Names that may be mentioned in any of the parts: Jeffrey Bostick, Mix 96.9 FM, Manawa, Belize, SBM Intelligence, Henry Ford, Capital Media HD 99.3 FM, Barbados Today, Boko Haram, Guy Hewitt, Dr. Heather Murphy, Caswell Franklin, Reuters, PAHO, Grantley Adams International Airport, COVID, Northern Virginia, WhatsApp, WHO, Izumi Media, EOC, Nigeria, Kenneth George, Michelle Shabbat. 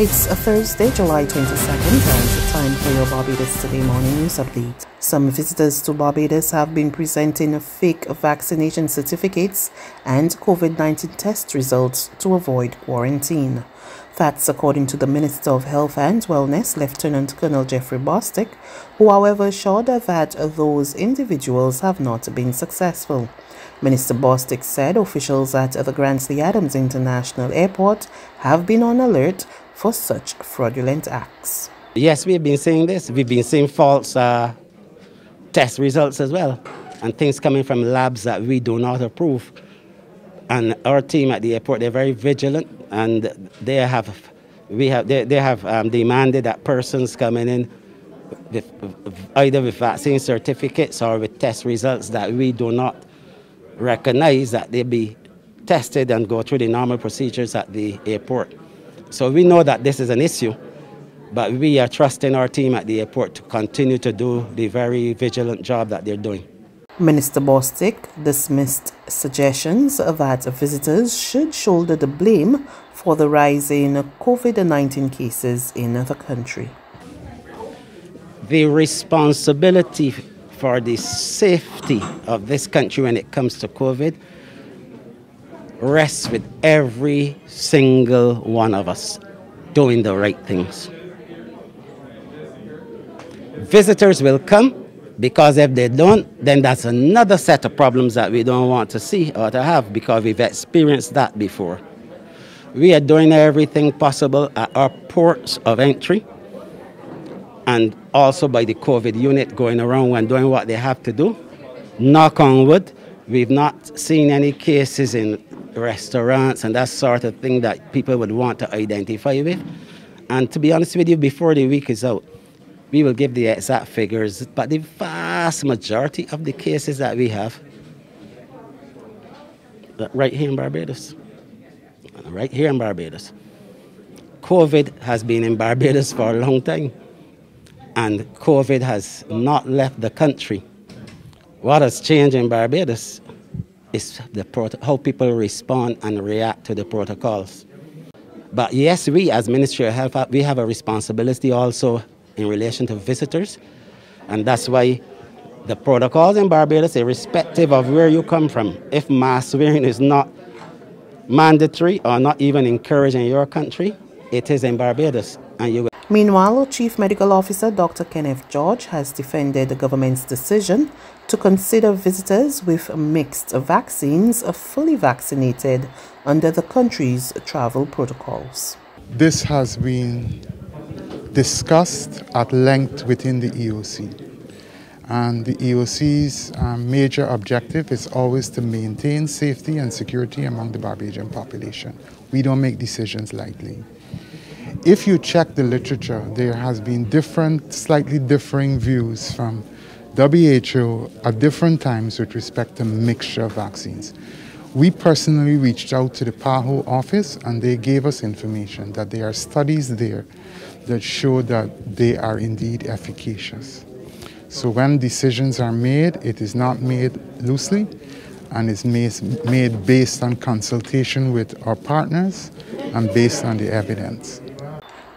It's a Thursday, July 22nd, and it's time for your Barbados Today morning news update. Some visitors to Barbados have been presenting fake vaccination certificates and COVID-19 test results to avoid quarantine. That's according to the Minister of Health and Wellness, Lieutenant Colonel Jeffrey Bostick, who however assured that those individuals have not been successful. Minister Bostick said officials at the Grantley Adams International Airport have been on alert for such fraudulent acts. Yes, we've been seeing this. We've been seeing false test results as well, and things coming from labs that we do not approve. And our team at the airport, they're very vigilant, and they have demanded that persons coming in with either vaccine certificates or with test results that we do not recognize, that they be tested and go through the normal procedures at the airport. So we know that this is an issue, but we are trusting our team at the airport to continue to do the very vigilant job that they're doing. Minister Bostick dismissed suggestions that visitors should shoulder the blame for the rise in COVID-19 cases in the country. The responsibility for the safety of this country when it comes to COVID rests with every single one of us doing the right things. Visitors will come, because if they don't, then that's another set of problems that we don't want to see or to have, because we've experienced that before. We are doing everything possible at our ports of entry, and also by the COVID unit going around and doing what they have to do. Knock on wood, we've not seen any cases in restaurants and that sort of thing that people would want to identify with. And to be honest with you, before the week is out, we will give the exact figures, but the vast majority of the cases that we have right here in Barbados, COVID has been in Barbados for a long time, and COVID has not left the country. What has changed in Barbados is how people respond and react to the protocols. But yes, we as Ministry of Health, we have a responsibility also in relation to visitors, and that's why the protocols in Barbados, irrespective of where you come from, if mask wearing is not mandatory or not even encouraged in your country, it is in Barbados. And you will. Meanwhile, Chief Medical Officer Dr. Kenneth George has defended the government's decision to consider visitors with mixed vaccines fully vaccinated under the country's travel protocols. This has been discussed at length within the EOC, and the EOC's major objective is always to maintain safety and security among the Barbadian population. We don't make decisions lightly. If you check the literature, there has been slightly differing views from WHO at different times with respect to mixture vaccines. We personally reached out to the PAHO office, and they gave us information that there are studies there that show that they are indeed efficacious. So when decisions are made, it is not made loosely, and it's made based on consultation with our partners and based on the evidence.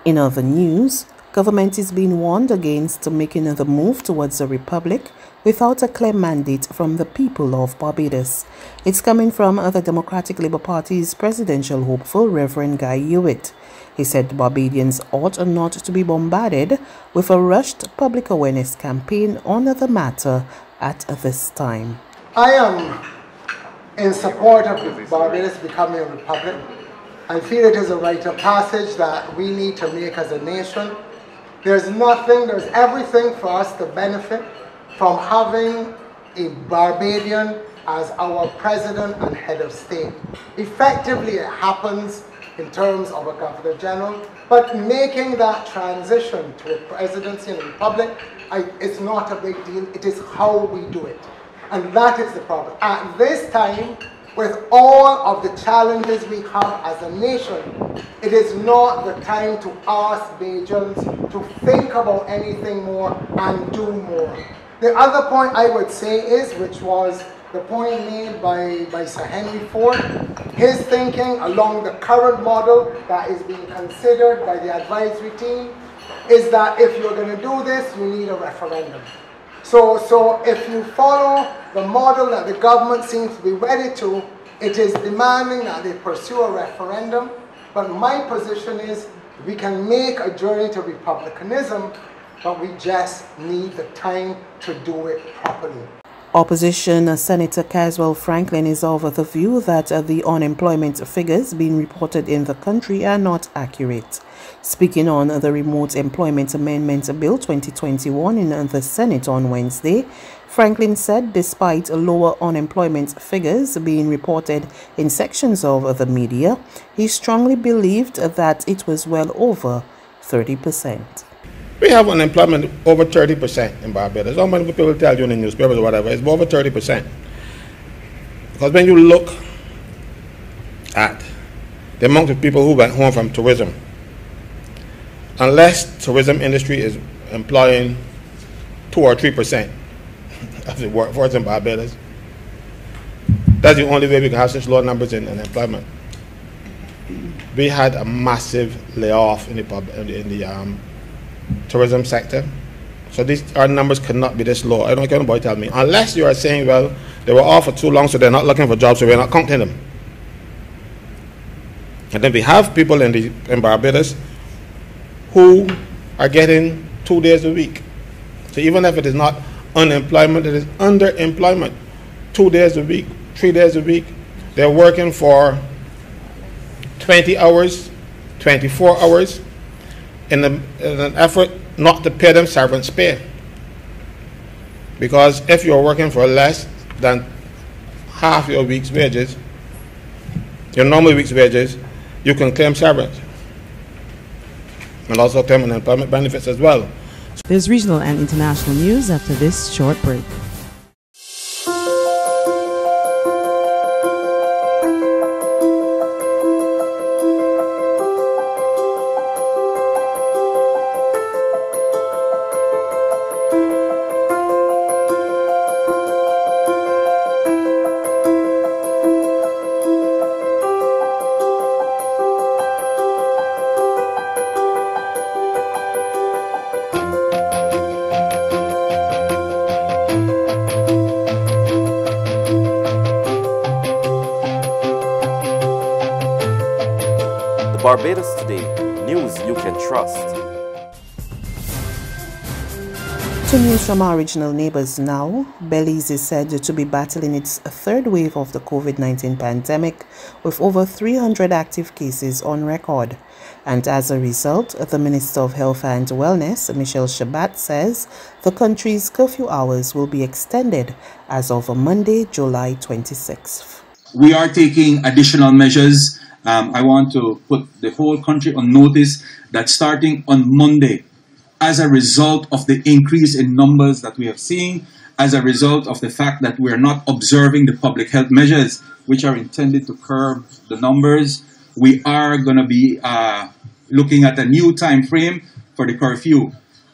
In other news, government is being warned against making the move towards a republic without a clear mandate from the people of Barbados. It's coming from the Democratic Labour Party's presidential hopeful, Reverend Guy Hewitt. He said Barbadians ought not to be bombarded with a rushed public awareness campaign on the matter at this time. I am in support of Barbados becoming a republic. I feel it is a rite of passage that we need to make as a nation. There's everything for us to benefit from having a Barbadian as our president and head of state. Effectively, it happens in terms of a governor general, but making that transition to a presidency and a republic, it's not a big deal. It is how we do it, and that is the problem. At this time, with all of the challenges we have as a nation, it is not the time to ask Bajans to think about anything more and do more. The other point I would say is, which was the point made by Sir Henry Ford, his thinking along the current model that is being considered by the advisory team is that if you're going to do this, you need a referendum. So if you follow the model that the government seems to be ready to, it is demanding that they pursue a referendum. But my position is we can make a journey to republicanism, but we just need the time to do it properly. Opposition Senator Caswell Franklin is of the view that the unemployment figures being reported in the country are not accurate. Speaking on the Remote Employment Amendment Bill 2021 in the Senate on Wednesday, Franklin said despite lower unemployment figures being reported in sections of the media, he strongly believed that it was well over 30%. We have unemployment over 30% in Barbados. How many people tell you in the newspapers or whatever, it's over 30%. Because when you look at the amount of people who went home from tourism, unless tourism industry is employing 2 or 3% of the workforce in Barbados, that's the only way we can have such low numbers in unemployment. We had a massive layoff in the tourism sector, so these our numbers cannot be this low. I don't care anybody tell me, unless you are saying, well, they were off for too long, so they're not looking for jobs, so we're not counting them. And then we have people in Barbados who are getting 2 days a week. So even if it is not unemployment, it is underemployment. 2 days a week, 3 days a week, they're working for 20 hours, 24 hours. In an effort not to pay them servants' pay. Because if you're working for less than half your week's wages, your normal week's wages, you can claim servants and also claim unemployment benefits as well. There's regional and international news after this short break. Barbados Today, news you can trust. To news from our regional neighbors now, Belize is said to be battling its third wave of the COVID-19 pandemic with over 300 active cases on record. And as a result, the Minister of Health and Wellness, Michelle Shabbat, says the country's curfew hours will be extended as of Monday, July 26th. We are taking additional measures. I want to put the whole country on notice that starting on Monday, as a result of the increase in numbers that we have seen, as a result of the fact that we are not observing the public health measures which are intended to curb the numbers, we are going to be looking at a new time frame for the curfew.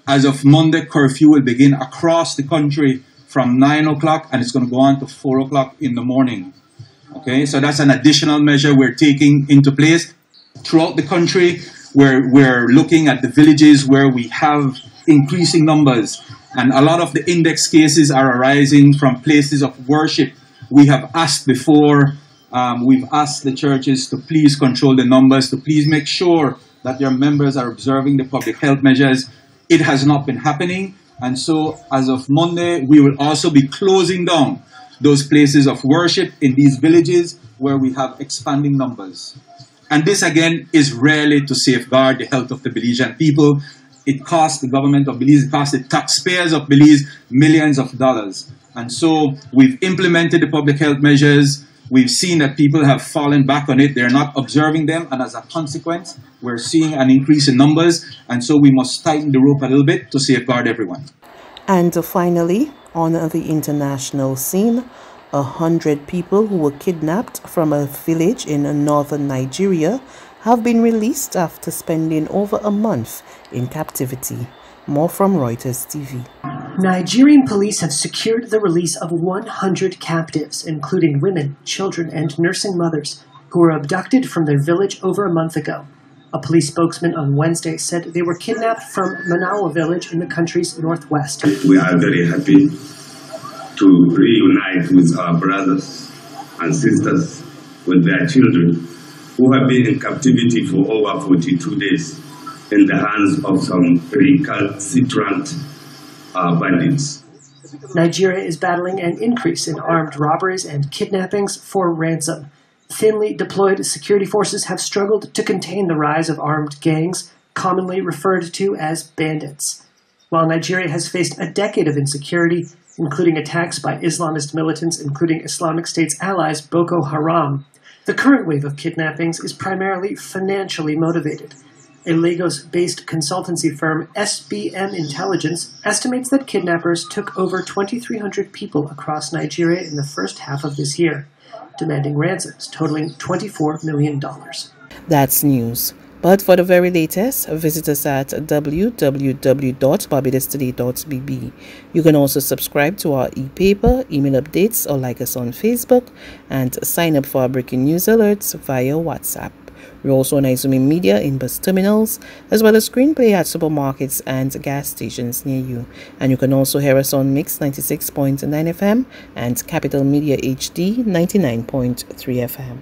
As of Monday, curfew will begin across the country from 9 o'clock and it's going to go on to 4 o'clock in the morning. Okay, so that's an additional measure we're taking into place. Throughout the country, we're looking at the villages where we have increasing numbers. And a lot of the index cases are arising from places of worship. We have asked before, we've asked the churches to please control the numbers, to please make sure that their members are observing the public health measures. It has not been happening. And so as of Monday, we will also be closing down those places of worship in these villages where we have expanding numbers. And this again is really to safeguard the health of the Belizean people. It cost the government of Belize, it cost the taxpayers of Belize millions of dollars. And so we've implemented the public health measures. We've seen that people have fallen back on it. They're not observing them. And as a consequence, we're seeing an increase in numbers. And so we must tighten the rope a little bit to safeguard everyone. And finally, on the international scene, 100 people who were kidnapped from a village in northern Nigeria have been released after spending over a month in captivity. More from Reuters TV. Nigerian police have secured the release of 100 captives, including women, children, and nursing mothers, who were abducted from their village over a month ago. A police spokesman on Wednesday said they were kidnapped from Manawa village in the country's northwest. We are very happy to reunite with our brothers and sisters with their children who have been in captivity for over 42 days in the hands of some recalcitrant bandits. Nigeria is battling an increase in armed robberies and kidnappings for ransom. Thinly deployed security forces have struggled to contain the rise of armed gangs, commonly referred to as bandits. While Nigeria has faced a decade of insecurity, including attacks by Islamist militants, including Islamic State's allies Boko Haram, the current wave of kidnappings is primarily financially motivated. A Lagos-based consultancy firm, SBM Intelligence, estimates that kidnappers took over 2,300 people across Nigeria in the first half of this year, demanding ransoms totaling $24 million. That's news. But for the very latest, visit us at www.barbadostoday.bb. You can also subscribe to our e-paper, email updates, or like us on Facebook, and sign up for our breaking news alerts via WhatsApp. We're also on Izumi Media in bus terminals, as well as Screenplay at supermarkets and gas stations near you. And you can also hear us on Mix 96.9 FM and Capital Media HD 99.3 FM.